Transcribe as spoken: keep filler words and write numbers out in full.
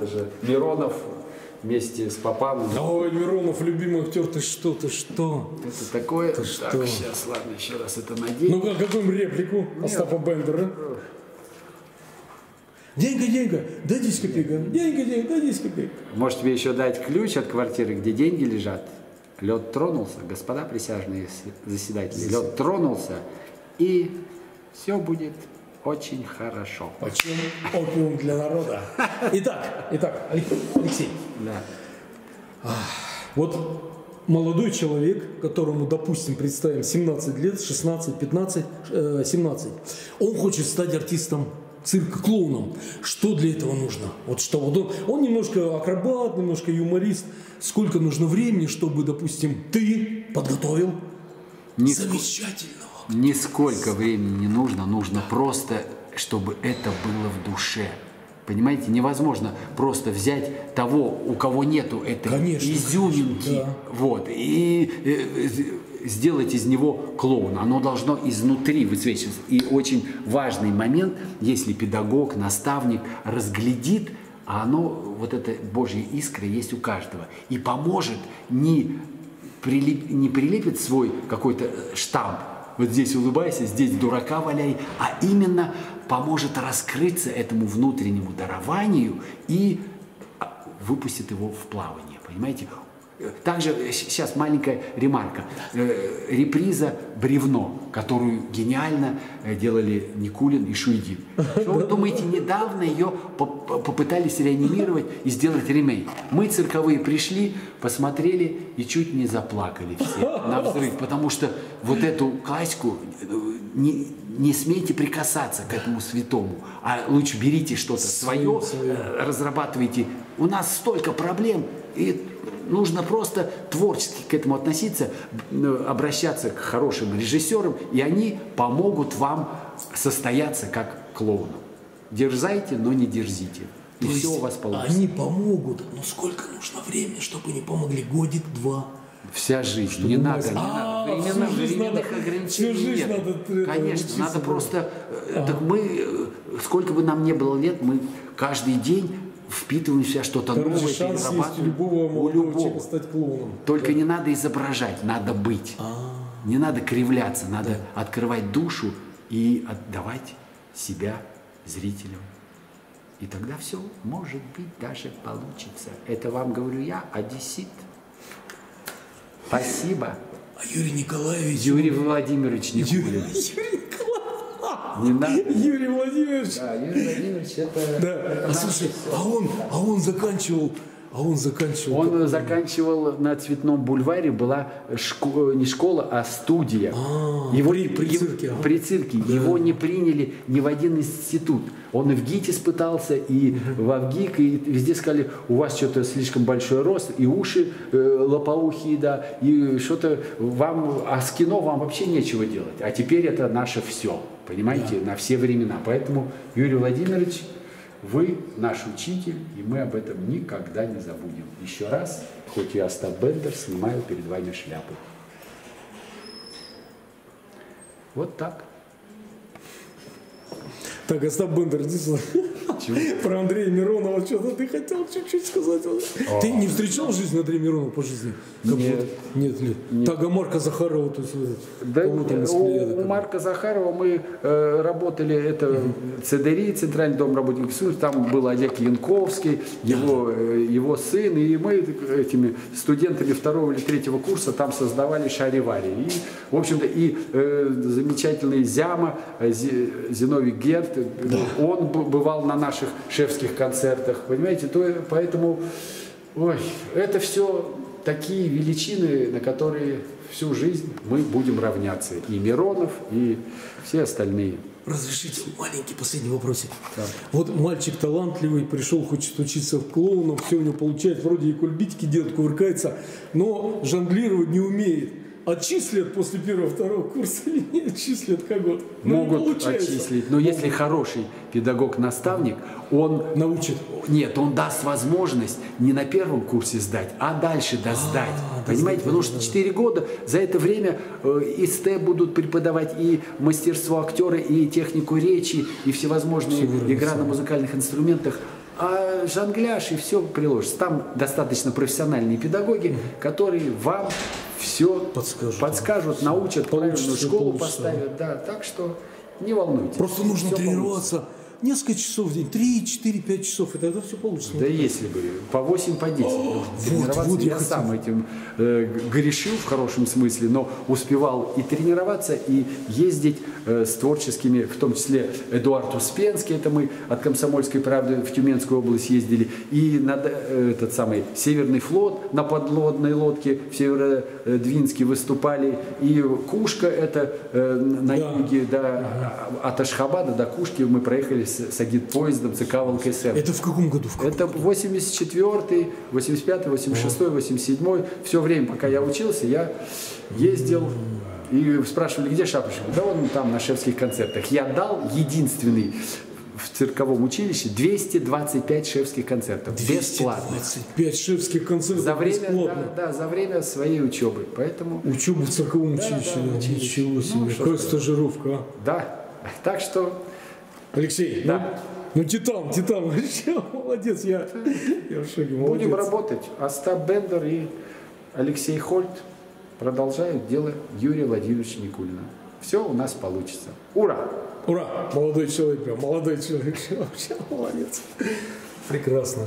это же Миронов вместе с Попалом. Ой, Миронов, любимый актер, ты что, ты что? Это такое. Ты так, что? Сейчас, ладно, еще раз это надеюсь. Ну-ка, какую реплику Нет. Остапа Бендера? Деньга, деньга, дадись копейка. Деньга, деньга, дадись копейка. Может, тебе еще дать ключ от квартиры, где деньги лежат? Лед тронулся, господа присяжные заседатели. Лед тронулся, и все будет очень хорошо. Почему опиум для народа? Итак, итак, Алексей. Да. Вот молодой человек, которому, допустим, представим семнадцать лет, шестнадцать, пятнадцать, семнадцать, он хочет стать артистом цирка, клоуном. Что для этого нужно? Вот что вот он, он немножко акробат, немножко юморист. Сколько нужно времени, чтобы, допустим, ты подготовил Нисколько, замечательного? Нисколько времени не нужно, нужно просто, чтобы это было в душе. Понимаете, невозможно просто взять того, у кого нету этой конечно, изюминки, конечно, да. вот, и сделать из него клоуна. Оно должно изнутри высвечиваться. И очень важный момент, если педагог, наставник разглядит, а оно, вот эта Божья искра есть у каждого, и поможет, не, прилип, не прилепит свой какой-то штамп, вот здесь улыбайся, здесь дурака валяй, а именно поможет раскрыться этому внутреннему дарованию и выпустит его в плавание, понимаете? Также сейчас маленькая ремарка. Реприза «Бревно», которую гениально делали Никулин и Шуйдин. Что вы думаете, недавно ее попытались реанимировать и сделать ремейк? Мы, цирковые, пришли, посмотрели и чуть не заплакали все на взрыв, потому что вот эту классику не, не смейте прикасаться к этому святому, а лучше берите что-то свое, разрабатывайте. У нас столько проблем, и нужно просто творчески к этому относиться, обращаться к хорошим режиссерам, и они помогут вам состояться как клоуну. Дерзайте, но не дерзите. И То все у вас получится. Они помогут, но сколько нужно времени, чтобы не помогли? Годик, два. Вся жизнь. Чтобы не надо. Временных ограничений нет. Конечно, надо просто... Так мы, сколько бы нам ни было лет, мы каждый день... впитываем в себя что-то новое, перерабатываем. У любого стать клоуном. Только да. не надо изображать, надо быть. А-а-а. Не надо кривляться, надо да. открывать душу и отдавать себя зрителям. И тогда все, может быть, даже получится. Это вам говорю я, одессит. Спасибо. А Юрий Николаевич... Юрий Владимирович Никулин. Юрий... Не надо. Юрий Владимирович. Да, Юрий Владимирович, это... Да. это а, слушай, а, он, а он заканчивал... А он заканчивал... Он как... заканчивал на Цветном бульваре, была шко... не школа, а студия. А, его... при, при цирке. А? При цирке. Да. Его не приняли ни в один институт. Он и в ГИТе спытался, и в ГИК, и везде сказали, у вас что-то слишком большой рост, и уши э, лопоухие, да, и что-то вам... А с кино вам вообще нечего делать. А теперь это наше все. Понимаете, да. на все времена. Поэтому, Юрий Владимирович, вы наш учитель, и мы об этом никогда не забудем. Еще раз, хоть и Остап Бендер, снимаю перед вами шляпу. Вот так. Так, Остап Бендер, про Андрея Миронова что-то ты хотел чуть-чуть сказать. О. Ты не встречал жизнь Андрея Миронова по жизни? Как нет. Вот? Нет, нет. нет. Так, а Марка Захарова? То есть, да, у, у Марка Захарова мы э, работали, это угу. Цэ Дэ Эр И, Центральный дом работников государства, там был Олег Янковский, его, э, его сын, и мы этими студентами второго или третьего курса там создавали шаривари. И, в общем-то, и э, замечательный Зяма, э, Зиновий Герт, да. он бывал на наших шефских концертах, понимаете, то, поэтому ой, это все такие величины, на которые всю жизнь мы будем равняться, и Миронов, и все остальные. Разрешите маленький последний вопросик. Да. Вот мальчик талантливый, пришел, хочет учиться в клоунах, все у него получается, вроде и кульбитики делает, кувыркается, но жонглировать не умеет. Отчислят после первого-второго курса или не отчислят как год? Могут отчислить, но если хороший педагог-наставник, он... Научит? Нет, он даст возможность не на первом курсе сдать, а дальше досдать. Понимаете, потому что четыре года, за это время и эс тэ будут преподавать, и мастерство актера, и технику речи, и всевозможные игра на музыкальных инструментах. а жонгляж и все приложится. Там достаточно профессиональные педагоги, которые вам все подскажут, подскажут научат, правильную школу поставят. Да, так что не волнуйтесь. Просто нужно тренироваться. Несколько часов в день, три, четыре, пять часов, и тогда все получится. Да если бы, по восемь, по десять. О, тренироваться вот, вот я, я сам этим э, грешил в хорошем смысле, но успевал и тренироваться, и ездить э, с творческими, в том числе Эдуард Успенский, это мы от «Комсомольской правды» в Тюменскую область ездили, и на э, этот самый Северный флот на подлодной лодке в Северодвинске выступали, и Кушка, это э, на да. юге, да, ага. от Ашхабада до Кушки мы проехали с агитпоездом ЦК ЛКСФ. Это в каком году? В каком это восемьдесят четвёртый, восемьдесят пятый, восемьдесят шестой, восемьдесят седьмой. Все время, пока я учился, я ездил. И спрашивали, где Шапошников? Да он там на шефских концертах. Я дал единственный в цирковом училище двести двадцать пять шефских концертов. двести двадцать пять шефских концертов за время, бесплатно. Да, да, за время своей учебы. Поэтому... Учеба в цирковом да, училище. Да, да, училище. Ничего себе. Ну, какая стажировка. А? Да. Так что... Алексей, да. ну, ну титан, титан, молодец, я, я в шоке, молодец. Будем работать. Остап Бендер и Алексей Хольт продолжают дело Юрия Владимировича Никулина. Все у нас получится. Ура! Ура! Молодой человек, молодой человек, молодец. Прекрасно.